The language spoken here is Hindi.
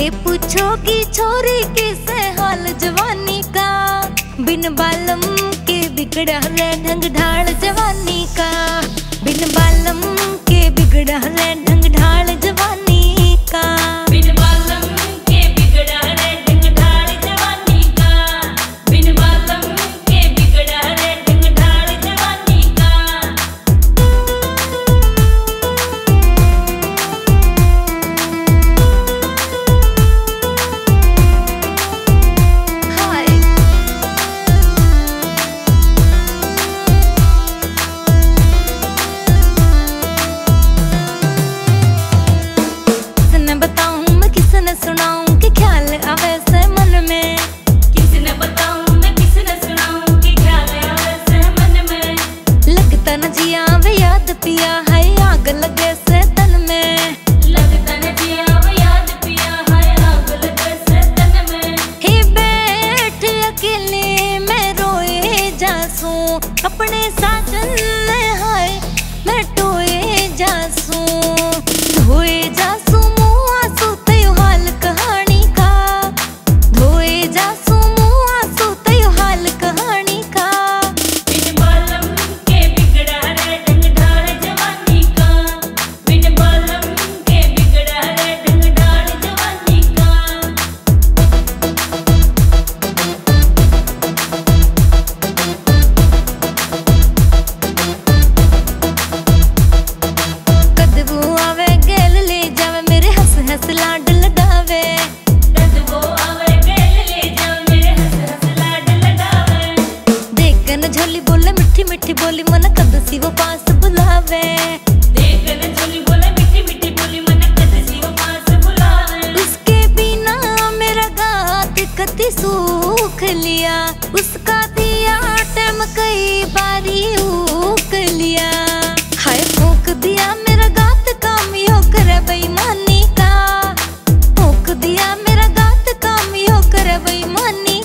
के पूछोगी छोरी किसे हाल जवानी का, बिन बालम के बिगड़ा है ढंग ढाल जवानी का, बिन बालम के बिगड़ा है ढंग ढाल जवानी का, बिन बालम के बिगड़ा है ढंग ढाल जवानी का, बिन बालम के बिगड़ा है ढंग ढाल जवानी का। हाय सुनाऊं कि ख्याल आवे से मन में, किसने बताऊं मैं किसने सुनाऊं कि ख्याल आवे से मन में, लगता न जिया वे याद पिया है आग लगे से तन में, लगता न जिया वे याद पिया है आग लगे से तन में, हे बैठ अकेले मैं रोए जासूं अपने साजन में, हाय मैं टोए जासूं धोए जासूं मिठी बोली मन कद सी वो पास बुलावे, देखन झोली बोले मिठी मिठी बोली मन कद सी वो पास बुलावे, उसके बिना मेरा गात कति सूख लिया, उसका दिया टम कई बारी उक लिया, हाय फूक दिया मेरा गात काम यो करे बेईमानी का, फूक दिया मेरा गात काम यो करे बेईमानी।